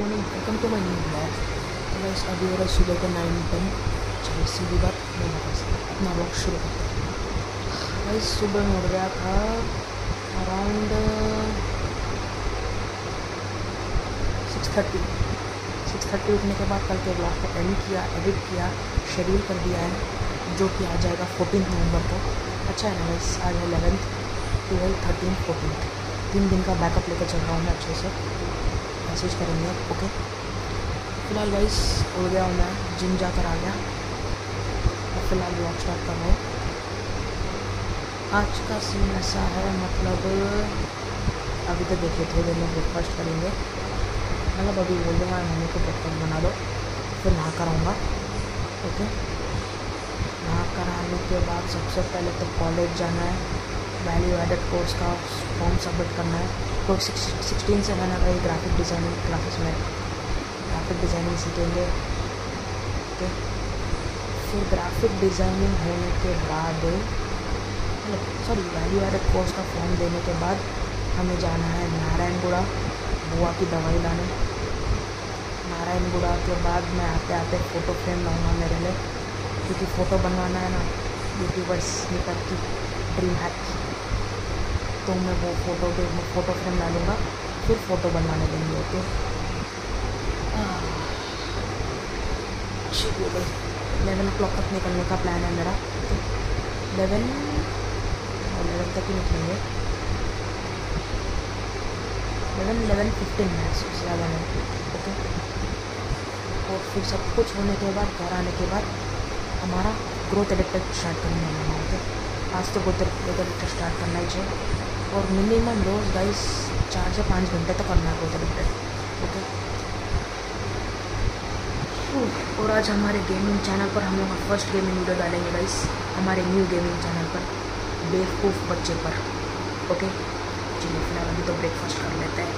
Morning, welcome to my new blog. तो बस अभी हो रहा है सुबह का 9:10। चलिए सीधी बात, अपना ब्लॉग शुरू करते हैं। भाई सुबह हो गया था अराउंड 6:30। 6:30 उठने के बाद कल के ब्लॉग को एडिट किया शेड्यूल कर दिया है, जो कि आ जाएगा 14 नवंबर को। अच्छा है ना बस, आज 11th 12th 13th 14th, 3 दिन का बैकअप लेकर चल रहा हूँ मैं। अच्छे से मैसेज करेंगे, ओके। फिलहाल वाइस हो गया हूँ, मैं जिम जाकर आ गया और फिलहाल ब्लॉग स्टार्ट कर रहा हूँ। आज का सीन ऐसा है, मतलब अभी तो देखिए थोड़ी देर में ब्रेकफास्ट करेंगे, मतलब अभी बोल दूँगा मम्मी को ब्रेकफास्ट बना दो, फिर नहा कर आऊँगा, ओके। नहा कर आने के बाद सबसे पहले तो कॉलेज जाना है, वैल्यू एडेड कोर्स का फॉर्म सबमिट करना है। तो 16 से मैंने कहीं ग्राफिक डिज़ाइनिंग क्लासेस में ग्राफिक डिज़ाइनिंग सीखेंगे, ओके। फिर ग्राफिक डिज़ाइनिंग होने के बाद, सॉरी, वैल्यू एडेड कोर्स का फॉर्म देने के बाद हमें जाना है नारायणगुड़ा बुआ की दवाई लाने। नारायणगुड़ा के बाद मैं आते आते फ़ोटो फ्रेम लाऊँगा मेरे लिए, क्योंकि फ़ोटो बनवाना है ना यूट्यूबर्स निकल की ड्रीम हैक। तो मैं वो फ़ोटो फ्रेम ला लूँगा, फिर फ़ोटो बनवाने देंगे, ओके। ठीक है भाई, 11 o'clock तक निकलने का प्लान है मेरा, तो 11 तक ही निकलेंगे। 11:15 है, सबसे ज़्यादा नहीं, ओके। और फिर सब कुछ होने के बाद, घर आने के बाद हमारा ग्रोथ एडिक्टर स्टार्ट करने वाला है, ओके। आज तो ग्रोथ एडिक्टर स्टार्ट करना ही चाहिए, और मिनिमम रोज गाइस 4 से 5 घंटे तक करना है उधर, ओके। और आज हमारे गेमिंग चैनल पर हम लोग फर्स्ट गेमिंग वीडियो डालेंगे गाइस, हमारे न्यू गेमिंग चैनल पर बेवकूफ़ बच्चे पर, ओके। चलिए फिलहाल अभी तो ब्रेकफास्ट कर लेते हैं।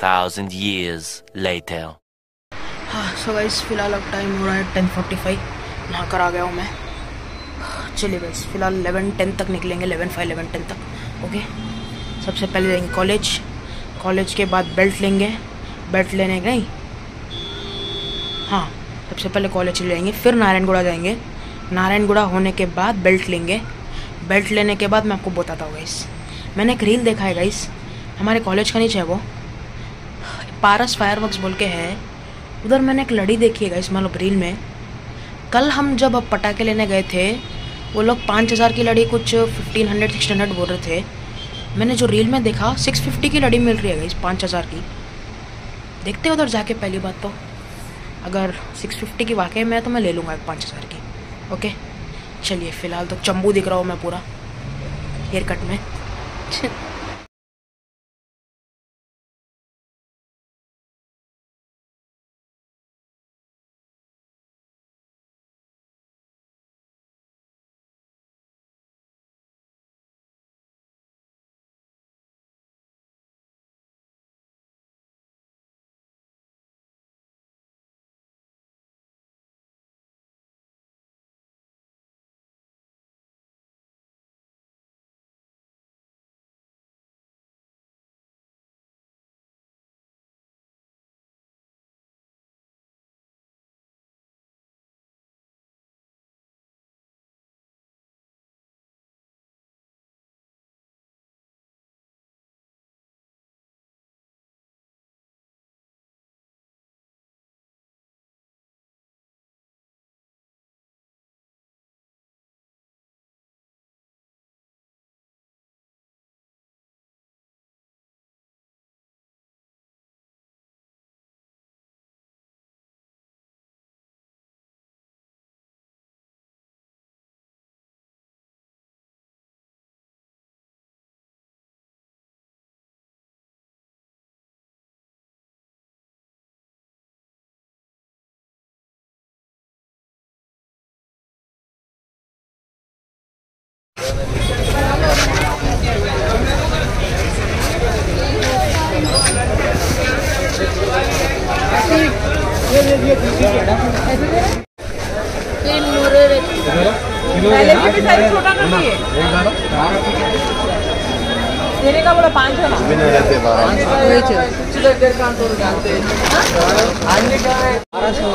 2000 years later। हाँ सो गाइस, फिलहाल अब टाइम हो रहा है 10:45, नहा कर आ गया हूँ मैं। चलिए बस फिलहाल 11:10 तक निकलेंगे, 11:10 तक, ओके। सबसे पहले जाएंगे कॉलेज, कॉलेज के बाद बेल्ट लेंगे, बेल्ट लेने गए, हाँ सबसे पहले कॉलेज ले लेंगे, फिर नारायणगुड़ा जाएंगे, नारायणगुड़ा होने के बाद बेल्ट लेंगे, बेल्ट लेने के बाद मैं आपको बताता हूँ गाइस। मैंने एक रील देखा है गाइस, हमारे कॉलेज का नीचे है वो पारस फायरवर्क्स बोल के है, उधर मैंने एक लड़ी देखी है गाइस, मतलब रील में। कल हम जब पटाखे लेने गए थे, वो लोग 5000 की लड़ी कुछ 1500 1600 बोल रहे थे, मैंने जो रील में देखा 650 की लड़ी मिल रही है गाइस, 5000 की। देखते हो उधर जाके, पहली बात तो अगर 650 की वाकई में है तो मैं ले लूँगा 5000 की, ओके। चलिए फिलहाल तो चंबू दिख रहा हूँ मैं पूरा हेयर कट में। पहले भी सारी छोटा कर दिए। देने का बोला 500 ना भी नहीं देते बारह सौ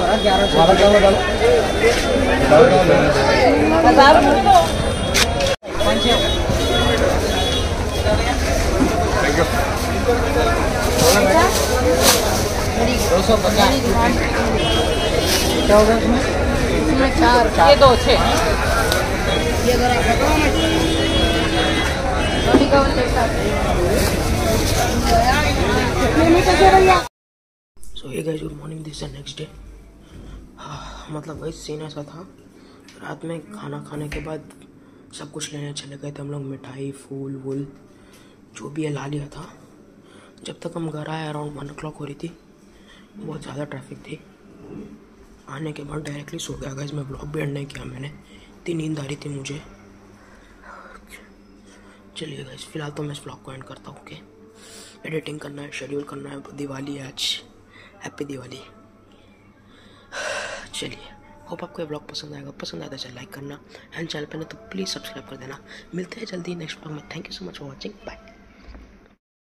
good morning this next day. मतलब वही सीन ऐसा था, रात में खाना खाने के बाद सब कुछ लेने चले गए थे हम लोग, मिठाई फूल वूल जो भी है ला लिया था। जब तक हम घर आए अराउंड 1 o'clock हो रही थी, बहुत ज़्यादा ट्रैफिक थी। आने के बाद डायरेक्टली सो गया, इसमें ब्लॉग भी एंड नहीं किया मैंने, इतनी नींद आ रही थी मुझे। चलिए गाइस फिलहाल तो मैं इस व्लॉग को एंड करता हूँ। ओके, एडिटिंग करना है, शेड्यूल करना है, दिवाली है आज, हैप्पी दिवाली। चलिए होप आपको ये व्लॉग पसंद आएगा, पसंद आया तो लाइक करना एंड चैनल पर ना तो प्लीज़ सब्सक्राइब कर देना। मिलते हैं जल्दी नेक्स्ट व्लॉग में। Thank you so much for watching, bye.